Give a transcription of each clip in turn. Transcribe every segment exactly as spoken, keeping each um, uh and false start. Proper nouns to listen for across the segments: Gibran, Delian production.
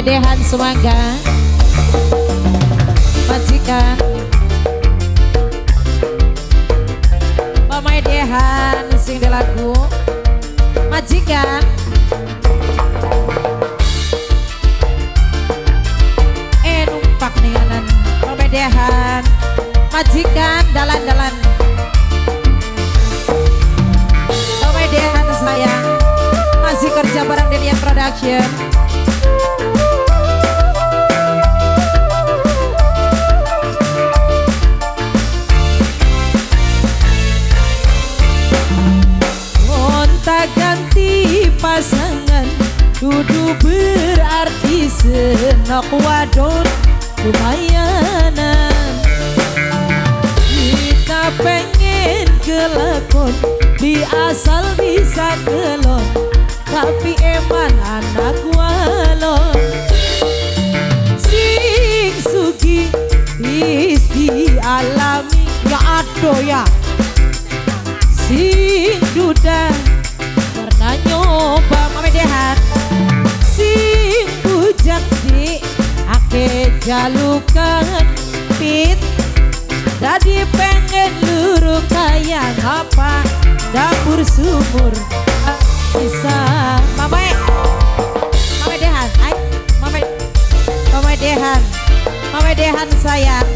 Dedehan semangka majikan, pemedehan sing delaku majikan. Eh numpak nih anan pemedehan majikan dalan-dalan. Pemedehan sayang masih kerja bareng Delian Production. Ganti pasangan kudu berarti senok wadon lumayanan. Kita pengen kelakon di asal bisa kelon, tapi eman anak walon. Sing sugi isti alami gak ado ya, sing duda pernah nyoba pemedehan. Sing bujak di ake jalukan pit, jadi pengen luru kaya apa dapur sumur bisa. Mama pemedehan, ay pemedehan, pemedehan sayang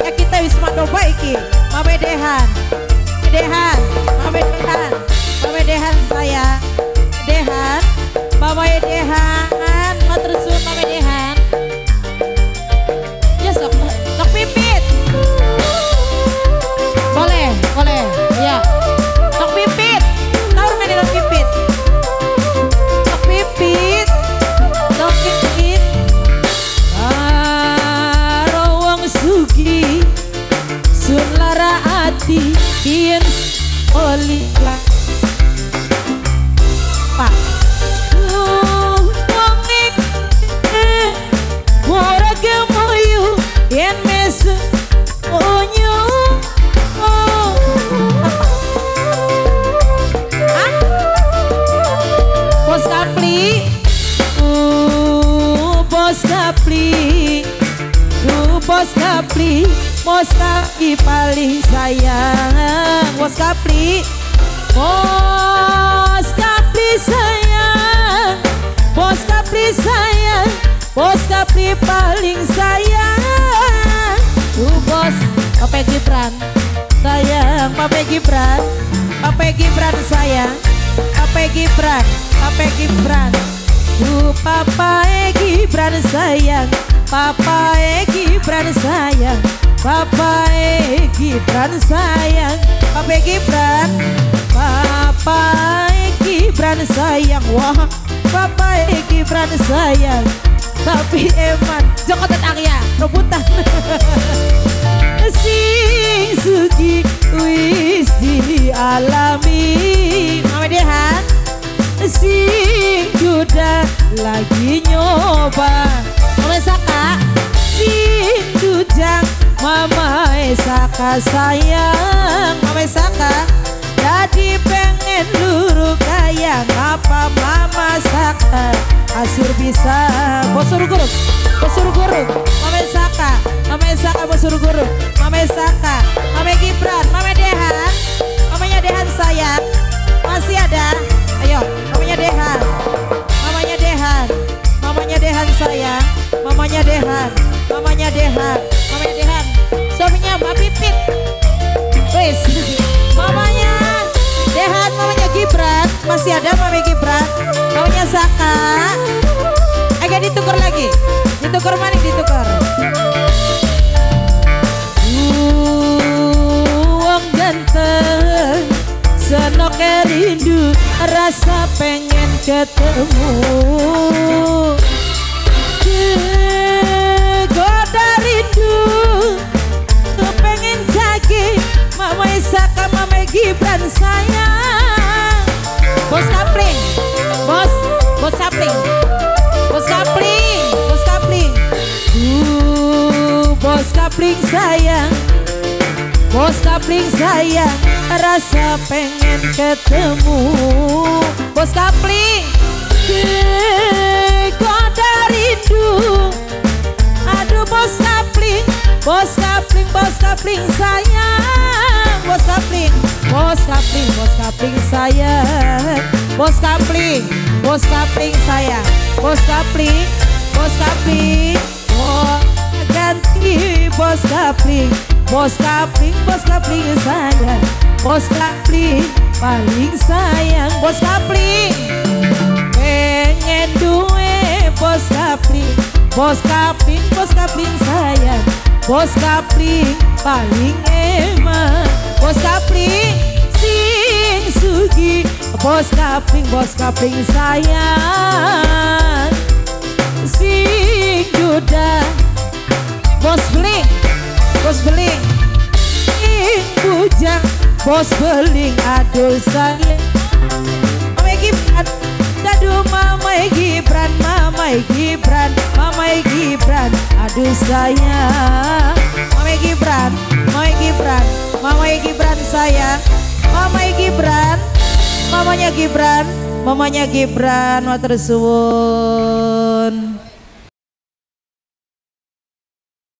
ya, kita wis mandoba iki pemedehan, pemedehan, pemedehan. Pemedehan saya, pemedehan, pemedehan, matur suwun pemedehan. Ya sok, sok pipit. Boleh, boleh, ya. Sok pipit, tahu nggak sok pipit? Sok pipit, sok pipit. Karo wong sugih, sun lara ati, yen oli lah. Bos kapli, bos kapli paling sayang. Bos kapli, bos kapli sayang. Bos kapli sayang, bos kapli paling sayang. Uh bos, Bapak Gibran sayang, Bapak Gibran, Bapak Gibran sayang, Bapak Gibran, Bapak Gibran. Uh Papa Gibran sayang. Papa e Gibran sayang, Papa e Gibran sayang, Papa e Gibran, Papa e Gibran sayang, wah, Papa e Gibran sayang, tapi eman jokotet angya rebutan. Sing sugi wis dialami pemedehan, sing duda lagi nyoba. Mama Saka, sing dujang, Mama Saka sayang, Mama Saka, jadi pengen luru kaya, ngapa Mama Saka asur bisa bosur guru, bosur guru, Mama Saka, Mama Saka bosur guru, Mama Saka, Mama Gibran, Mama Dehan, Mamanya Dehan sayang, masih ada, ayo, Mamanya Dehan, Mamanya Dehan, Mamanya Dehan sayang. Mamanya Dehan, Mamanya Dehan, Mamanya Dehan, suaminya Mbak Pipit, wis, Mamanya Dehan, Mamanya Gibran, masih ada Mami Gibran, Mamanya Saka, agak ditukar lagi, ditukar mana ditukar? Uang ganteng, senok rindu, rasa pengen ketemu. Goda rindu kepengen jagi Mama Saka, Mama Gibran sayang. Bos kapling, bos, bos kapling, bos kapling, bos kapling, uh, bos kapling sayang, bos kapling sayang, rasa pengen ketemu bos kapling. Goda rindu Aduh bos kapling, bos kapling, bos kapling sayang. Bos kapling, bos kapling, bos kapling sayang. Bos kapling, bos kapling sayang. Bos kapling, bos kapling. Oh ganti bos kapling, bos kapling, bos kapling sayang. Bos kapling paling sayang. Bos kapling pengen duit. Bos kapling, bos kapling, bos kapling sayang. Bos kapling paling emang. Bos kapling sing sugi. Bos kapling, bos kapling sayang. Sing juda. Bos beling, bos beling sing bujang. Bos beling aduh sayang. Mama Gibran, aduh Mama Gibran, Mama Gibran, Mama Gibran, aduh sayang. Mama Gibran, Mama Gibran, Mama Gibran sayang. Mama Gibran, mamanya Gibran, mamanya Gibran, matur suwun.